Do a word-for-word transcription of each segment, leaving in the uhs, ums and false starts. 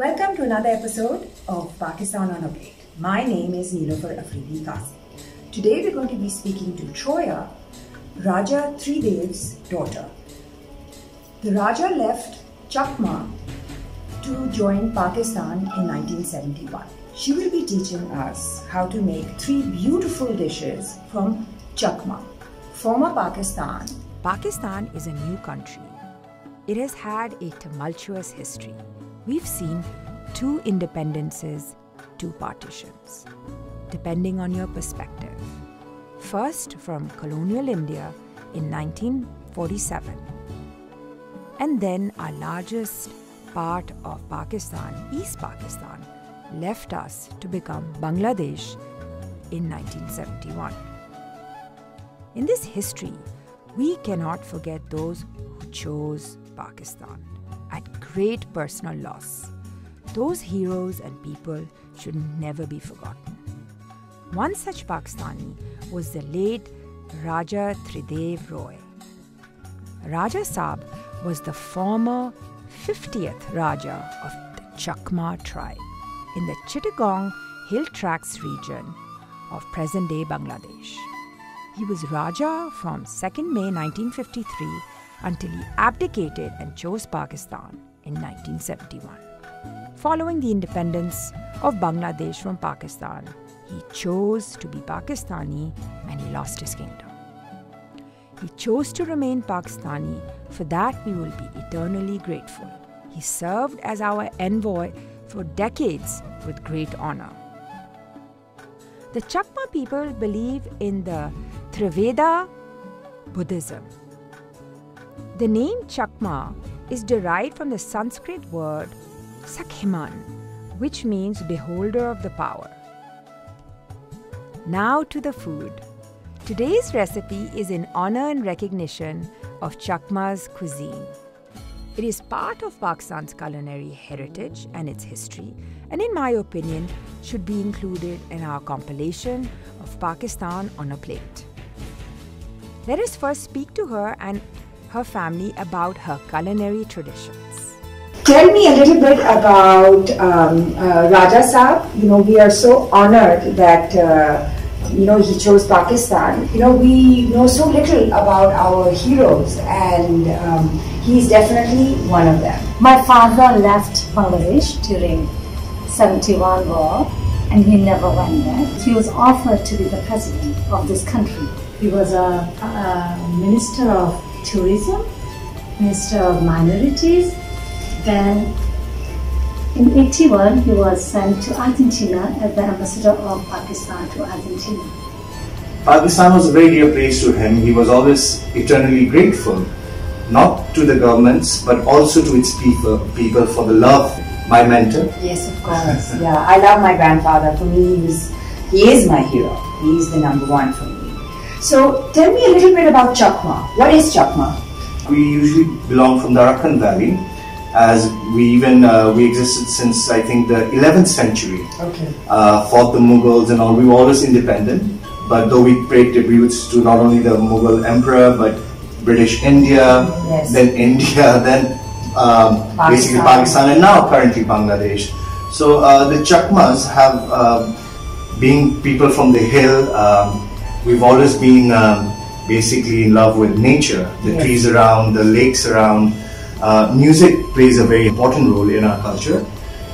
Welcome to another episode of Pakistan on a Plate. My name is Niloufar Afridi Qasir. Today we're going to be speaking to Troya, Raja Tridev's daughter. The Raja left Chakma to join Pakistan in nineteen seventy-one. She will be teaching us how to make three beautiful dishes from Chakma, former Pakistan. Pakistan is a new country. It has had a tumultuous history. We've seen two independences, two partitions, depending on your perspective. First from colonial India in nineteen forty-seven, and then our largest part of Pakistan, East Pakistan, left us to become Bangladesh in nineteen seventy-one. In this history, we cannot forget those who chose Pakistan at great personal loss. Those heroes and people should never be forgotten. One such Pakistani was the late Raja Tridev Roy. Raja Saab was the former fiftieth Raja of the Chakma tribe in the Chittagong Hill Tracts region of present-day Bangladesh. He was Raja from second May nineteen fifty-three until he abdicated and chose Pakistan in nineteen seventy-one. Following the independence of Bangladesh from Pakistan, he chose to be Pakistani and he lost his kingdom. He chose to remain Pakistani. For that we will be eternally grateful. He served as our envoy for decades with great honor. The Chakma people believe in the Theravada Buddhism. The name Chakma is derived from the Sanskrit word Sakhiman, which means beholder of the power. Now to the food. Today's recipe is in honor and recognition of Chakma's cuisine. It is part of Pakistan's culinary heritage and its history, and in my opinion, should be included in our compilation of Pakistan on a Plate. Let us first speak to her and her family about her culinary traditions. Tell me a little bit about um, uh, Raja Saab. You know, we are so honored that, uh, you know, he chose Pakistan. You know, we know so little about our heroes, and um, he's definitely one of them. My father left Bangladesh during seventy-one war, and he never went back. He was offered to be the president of this country. He was a, a minister of tourism, minister of minorities. Then in eighty-one he was sent to Argentina as the ambassador of Pakistan to Argentina. Pakistan was a very dear place to him. He was always eternally grateful, not to the governments but also to its people, people for the love. My mentor? Yes, of course. Yeah, I love my grandfather. For me, he, was, he is my hero. He is the number one for me. So, tell me a little bit about Chakma. What is Chakma? We usually belong from the Arakan Valley, as we even uh, we existed since I think the eleventh century. Okay. Uh, fought the Mughals and all. We were always independent, but though we paid tributes to not only the Mughal emperor but British India, yes. then India, then um, Pakistan. basically Pakistan, and now currently Bangladesh. So uh, the Chakmas have, uh, being people from the hill. Um, We've always been um, basically in love with nature, the yes. trees around, the lakes around. Uh, music plays a very important role in our culture,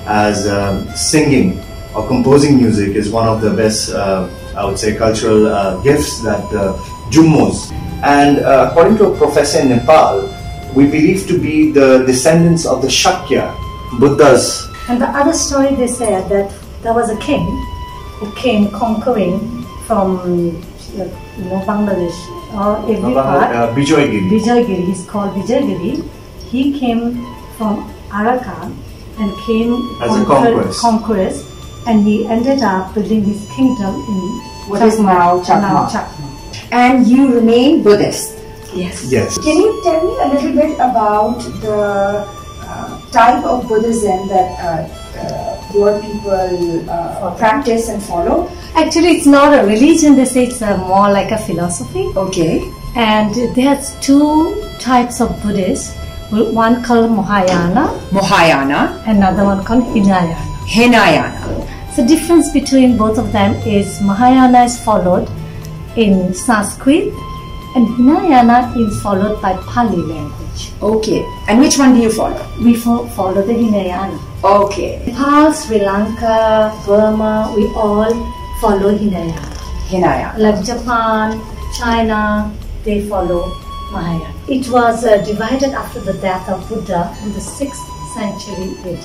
as um, singing or composing music is one of the best, uh, I would say, cultural uh, gifts that the uh, Jummos. And uh, according to a professor in Nepal, we believe to be the descendants of the Shakya Buddhas. And the other story they said that there was a king who came conquering from you know, Bangladesh or every part. Uh, Bijoy Giri. Bijoy Giri, he's called Bijoy Giri. He came from Arakan and came as a conqueror, conquerors, and he ended up building his kingdom in what Chakma, is now Chakma. Chakma. And you remain Buddhist. Yes. Yes. Can you tell me a little bit about the uh, type of Buddhism that uh, uh, your people uh, practice and follow? Actually, it's not a religion. They say it's a, more like a philosophy. Okay. And there's two types of Buddhists. one called Mahayana. Mahayana. Another one called Hinayana. Hinayana. So difference between both of them is Mahayana is followed in Sanskrit and Hinayana is followed by Pali language. Okay. And which one do you follow? We fo follow the Hinayana. Okay. Nepal, Sri Lanka, Burma, we all follow Hinayana. Hinayana. Like Japan, China, they follow Mahayana. It was uh, divided after the death of Buddha in the sixth century A D.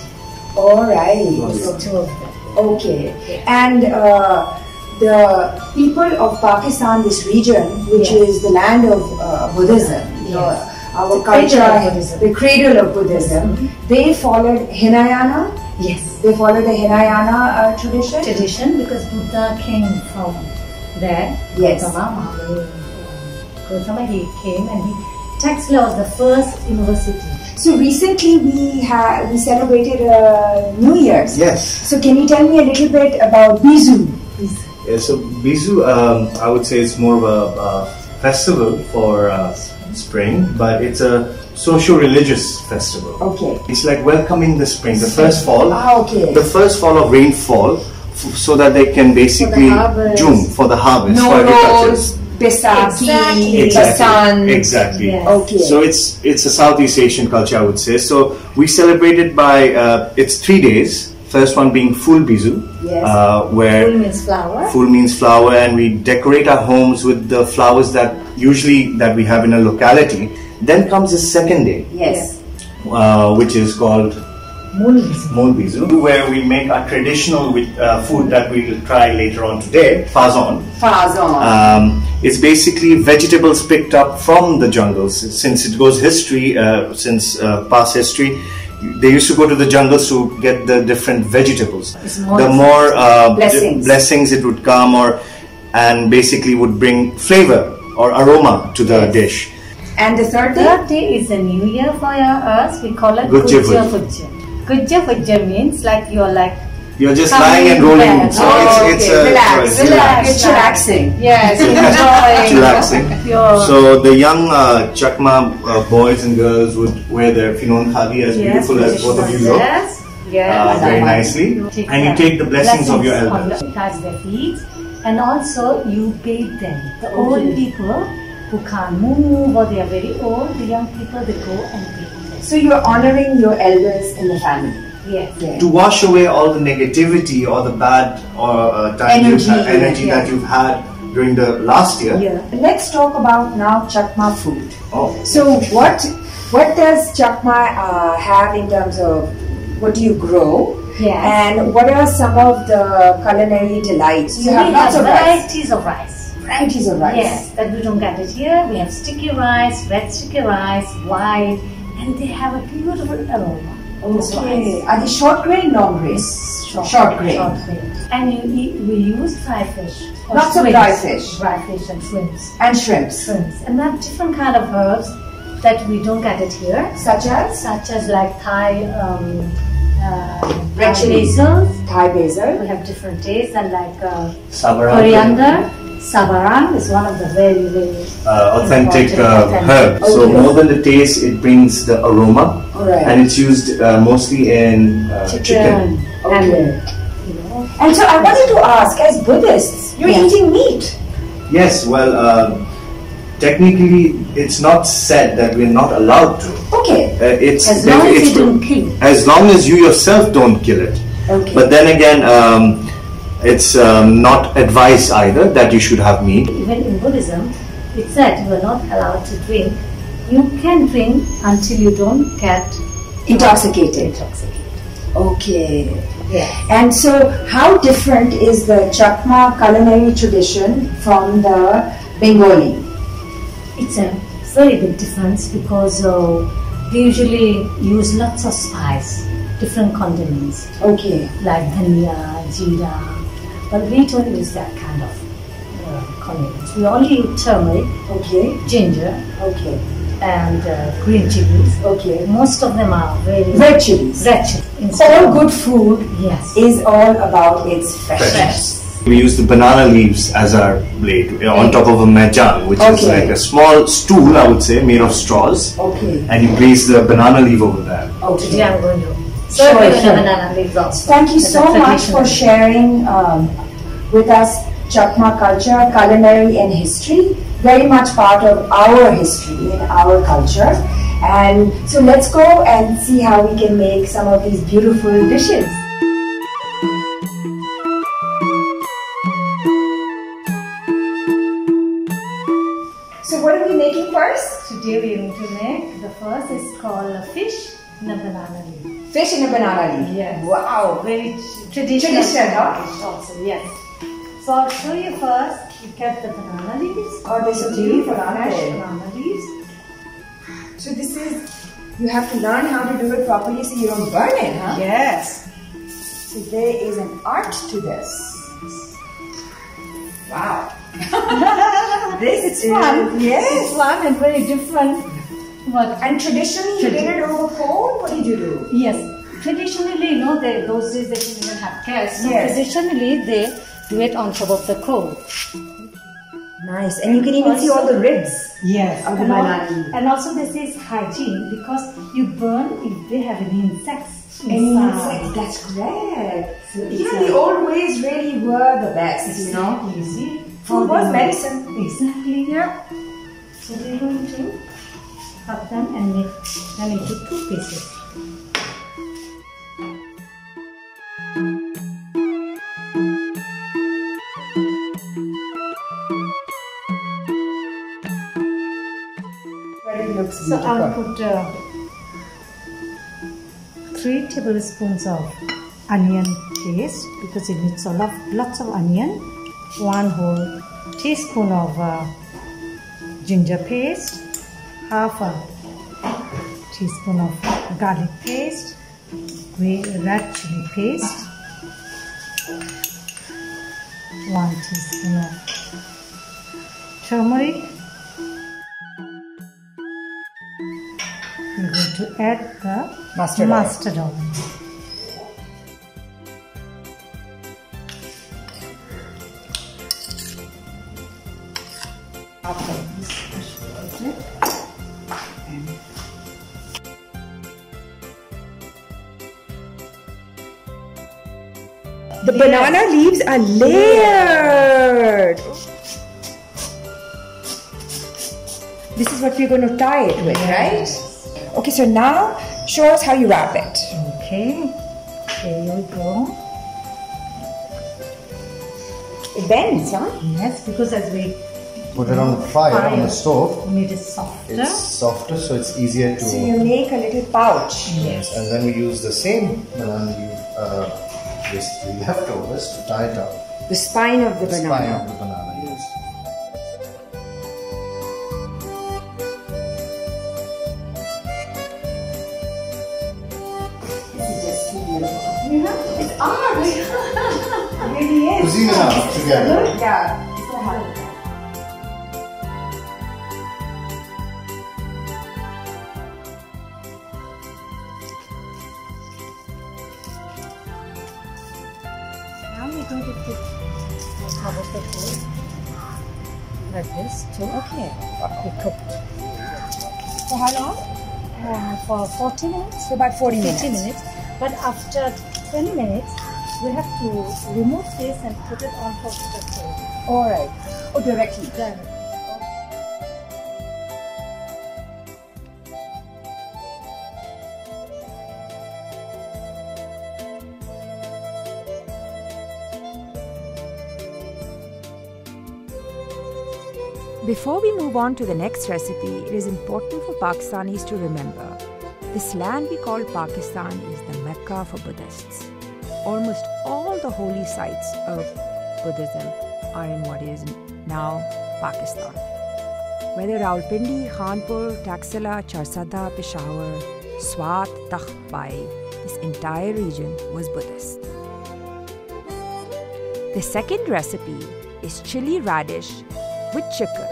Alright. So two of them. Okay. Yeah. And uh, the people of Pakistan, this region, which yes. is the land of uh, Buddhism, yes. the, our the culture, Buddhism. the cradle of Buddhism, mm-hmm. they followed Hinayana. Yes. They followed the Hinayana uh, tradition. Tradition because Buddha came from there. Yes. Gautama, he came and he, Taxila was the first university. So recently we have we celebrated uh, New Year's. Yes. So can you tell me a little bit about Bizu? Please. Yeah, so Bizu, um, I would say it's more of a, a festival for uh, spring, but it's a socio-religious festival. Okay. It's like welcoming the spring, the first fall. Ah, okay. The first fall of rainfall, f so that they can basically June for the harvest. No for agriculture. Exactly. Exactly. exactly. Yes. Okay. So it's it's a Southeast Asian culture, I would say. So we celebrate it by uh, it's three days. First one being Pul Bizu, yes. uh, where Pul means flower. Pul means flower, and we decorate our homes with the flowers that usually that we have in a locality. Then comes the second day, yes, uh, which is called Mulbizu, where we make our traditional with, uh, food that we will try later on today, Fazon. Fazon. Um, it's basically vegetables picked up from the jungles. Since it goes history, uh, since uh, past history, they used to go to the jungles to get the different vegetables. It's more the more uh, blessings. blessings it would come or and basically would bring flavor or aroma to the yes. dish. And the third day? The third day is a new year for us. We call it Kujja. Kujja Kujja means like you're like you're just lying and rolling. Bed. So oh, it's it's okay. uh, relax, relax, relax. It's relaxing. Yes, enjoying. relaxing. So the young uh, Chakma uh, boys and girls would wear their finon khadi as yes, beautiful as both of you look. Yes, yes, uh, very nicely. Take and you take the blessings, blessings of your elders. You touch their feet, and also you bathe them. The okay. old people who can't move or they are very old, the young people they go and bathe. So you're honoring your elders in the family. Yes. yes. To wash away all the negativity or the bad or uh, time energy, you've, energy yeah. that you've had during the last year. Yeah. Let's talk about now Chakma food. Oh. So what what does Chakma uh, have in terms of what do you grow? Yes. And what are some of the culinary delights? You, you have lots have of varieties of rice. Varieties of rice. Yes, that we don't get it here. We have sticky rice, red sticky rice, white. And they have a beautiful aroma. Okay. Are they short grain, long grain? Short, short grain. Short grain. And you eat, we use dry fish. Lots of dry fish. Dry fish and shrimps. And shrimps. Shrimps. And there are different kind of herbs that we don't get it here. Such as? Such as like Thai, um, uh, Thai basil. Thai basil. We have different tastes and like uh, Sabaran. Coriander. Sabaran is one of the very, very uh, authentic, uh, authentic herb. Okay. So more than the taste, it brings the aroma, right. and it's used uh, mostly in uh, chicken. chicken. Okay. And, you know, and so I wanted to ask, as Buddhists, you're yeah. eating meat. Yes. Well, uh, technically, it's not said that we're not allowed to. Okay. Uh, it's as long as you don't kill. As long as you yourself don't kill it. Okay. But then again. Um, It's um, not advice either that you should have meat. Even in Buddhism, it said you are not allowed to drink. You can drink until you don't get intoxicated. intoxicated. Okay. Yes. And so, how different is the Chakma culinary tradition from the Bengali? It's a very big difference because uh, they usually use lots of spice, different condiments. Okay. Like dhania, jeera. But we don't use that kind of uh, condiments. We only use turmeric, okay, ginger, okay, and uh, green chilies. Okay, most of them are very red chilies. Red chilies. All good food, yes, is all about its freshness. Fresh. We use the banana leaves as our blade on top of a majan, which okay. is like a small stool, I would say, made of straws. Okay. And you place the banana leaf over there. Okay. Today I'm going to serve sure, sure. the banana leaves also. Thank you so much for sharing um, with us Chakma culture, culinary and history. Very much part of our history and our culture. And so let's go and see how we can make some of these beautiful dishes. So what are we making first? Today we are going to make, the first is called a fish in a banana leaf. Fish in a banana leaf? Yes. Wow. Very traditional. Traditional, huh? Also, yes. So I'll show you first, you cut the banana leaves. Oh, this is the banana, banana leaves. So this is, you have to learn how to do it properly so you don't burn it, huh? Yes. So there is an art to this. Wow. This is fun. Yes. It's fun and very different. What? And traditionally, you did it over coal? What did you do? Yes. Traditionally, you know, they, those days they didn't even have gas. So yes. Traditionally, they do it on top of the coal. Nice, and you can even also see all the ribs. Yes, of the banana. And also this is hygiene because you burn if they have any insects. Any insects, that's correct. So you know, the old ways really were the best, you know. Easy. Food was medicine. Exactly, yeah. So we're going to cut them and make them into two pieces. So I'll put uh, three tablespoons of onion paste because it needs a lot, lots of onion. One whole teaspoon of uh, ginger paste, half a teaspoon of garlic paste, red chili paste, one teaspoon of turmeric. We're going to add the mustard, mustard oil. After this, we should and the yes. banana leaves are layered. This is what we're going to tie it with, yes. right? Okay, so now show us how you wrap it. Okay, here we go. It bends, huh? Yes, because as we put it on the fire, fire on the stove, made it softer. It's softer, so it's easier to. So you make a little pouch. Yes, and then we use the same banana you uh, basically leftovers to tie it up. The spine of the, the banana. Spine of the banana. Art! It really is. Cuisine and art together. Good, yeah. It's a hard time. Now we're going to put the top of the food like this too. Okay. We cooked. For how long? Uh, for forty minutes. For about forty minutes. fifty minutes. But after twenty minutes, we have to remove this and put it on top of the stove. Alright. Oh, directly. Directly. Before we move on to the next recipe, it is important for Pakistanis to remember. This land we call Pakistan is the Mecca for Buddhists. Almost all the holy sites of Buddhism are in what is now Pakistan. Whether Rawalpindi, Khanpur, Taxila, Charsadda, Peshawar, Swat, Takh Bhai, this entire region was Buddhist. The second recipe is chili radish with chicken.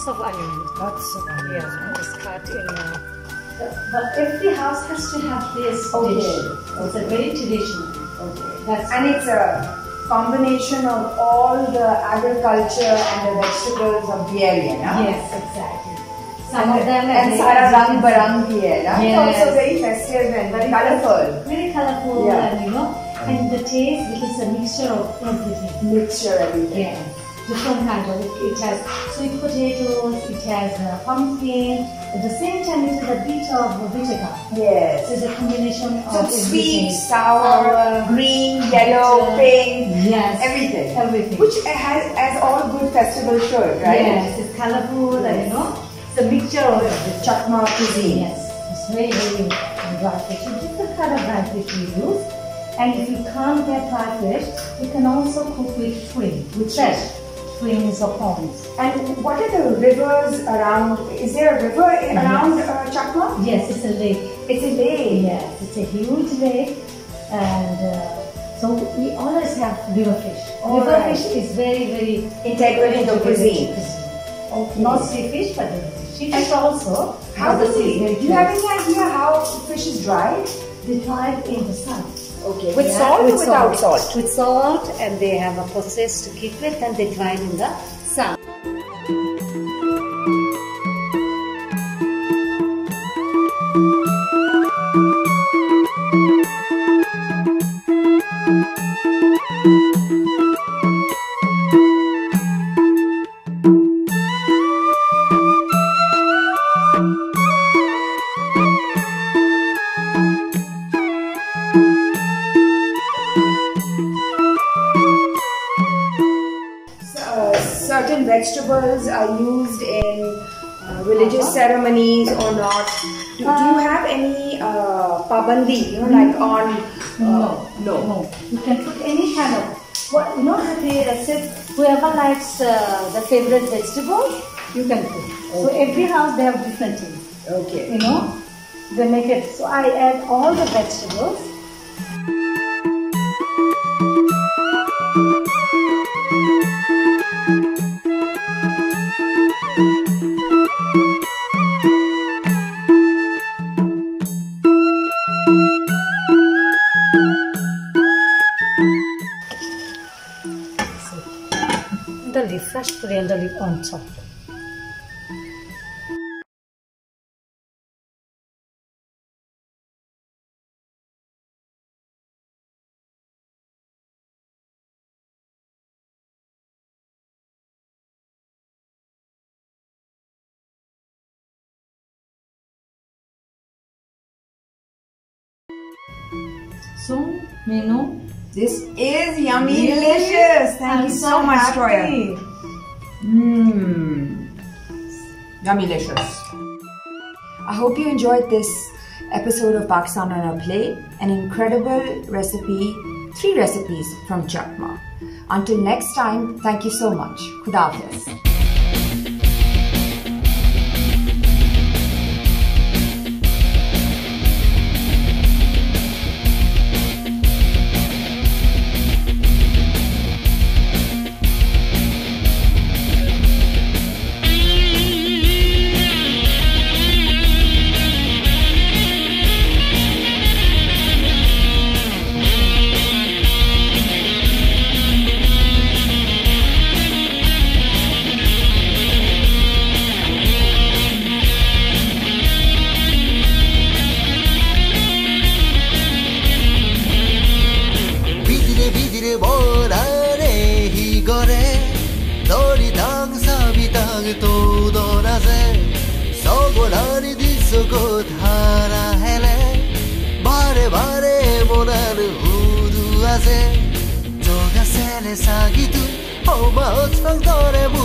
lots of onions. Lots of onions. Yeah, it's cut in a... But every house has to have this okay. dish. Okay. It's a very traditional. Okay. That's and it's a combination of all the agriculture and the vegetables of the area, no? Yes, exactly. Some and of them are and Sara Rang Barangi area. It's also very festive and very colourful. Very colourful yeah. and you know, and the taste, it is a mixture of everything. Mixture everything. Yeah. Different kind of it. It has sweet potatoes, it has uh, pumpkin, at the same time it is a bit of vinegar. Yes. So it's a combination of so sweet, sour, sour, green, yellow, pink, yes. everything. Everything. Which has, as all good festivals should, right? Yes, it's colourful yes. and you know, it's a mixture of the Chakma cuisine. Yes, it's very, very dry fish. It's different kind of dry fish we use. And if you can't get dry fish, you can also cook with shrimp, with fish. Streams or ponds. And what are the rivers around? Is there a river around yes. uh, Chakma? Yes, it's a lake. It's a lake? Yes, it's a huge lake. And uh, so we always have river fish. All river right. fish is very, very integral in the cuisine. Okay. Not sea fish, but sea fish also. How does it? Do you have any idea how fish is dried? They dried in the sun. Okay. With yeah. salt with or without salt? salt? With salt, and they have a process to keep it and they dry it in the sun. Vegetables are used in uh, religious uh-huh. ceremonies or not? Do, uh, do you have any uh, pabandi, you know, like on? Uh, no. no, no. You can put any kind of. What you know, whoever likes uh, the favorite vegetable, you can put. Okay. So every house they have different things. Okay. You know, they make it. So I add all the vegetables. Fresh coriander leaf on top. So, you know, this is yummy, really? Delicious. Thank I'm you so, so much, Troya. Mmm, yummy-licious. I hope you enjoyed this episode of Pakistan on a Plate, an incredible recipe, three recipes from Chakma. Until next time, thank you so much. Khuda Hafiz. Sagitu, oh, my heart's